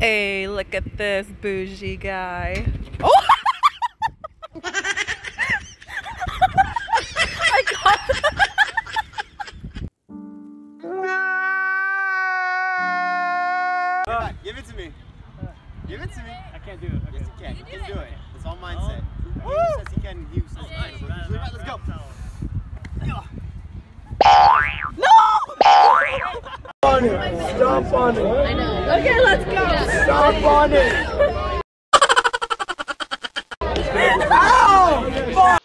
Hey, look at this bougie guy. Oh! I got that. Give it to me. Give it to me. I can't do it. Okay. Yes, you can. You can do it. It's all mindset. Oh. Woo! He says he can. He says nice. Right, let's go. Stomp on it. I know. Okay, let's go. Yeah. Stomp on it. Ow! Fuck!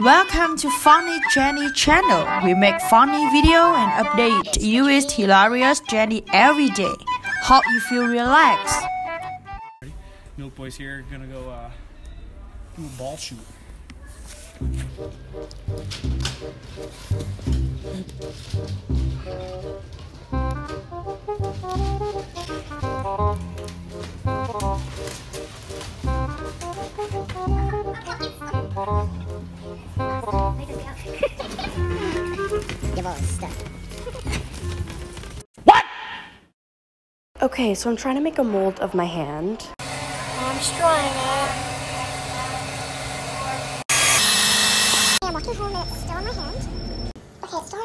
Welcome to Funny Jenny Channel. We make funny video and update you with hilarious Jenny every day. Hope you feel relaxed. Milk Boys here, gonna go do a ball shoot. Give all this stuff. Okay, so I'm trying to make a mold of my hand. I'm just drawing it. I'm walking home and it's still on my hand. Okay, it's still on my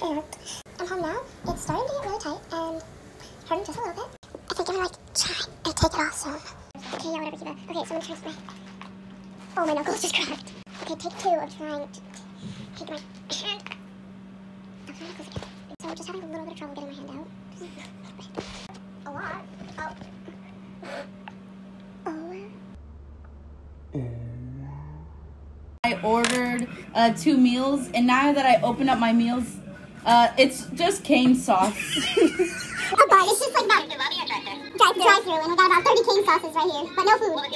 hand. I'm home now. It's starting to get really tight and hurting just a little bit. I think I'm gonna try and take it off soon. Okay, yeah, whatever, keep it. Okay, so I'm gonna try my... Oh, my knuckles just cracked. Okay, take two of trying to take my hand. Oh, my knuckles again. So I'm just having a little bit of trouble getting my hand out. I ordered 2 meals, and now that I open up my meals, it's just cane sauce. Oh god, it's just like that. Drive-thru, and I got about 30 cane sauces right here, but no food. What was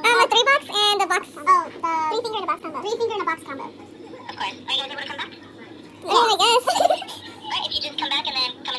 the order? A 3-box and a box. Oh, the 3-finger and a box combo. 3-finger and a box combo. Of course. Are you guys able to come back? Yeah. I guess. Alright, if you just come back and then.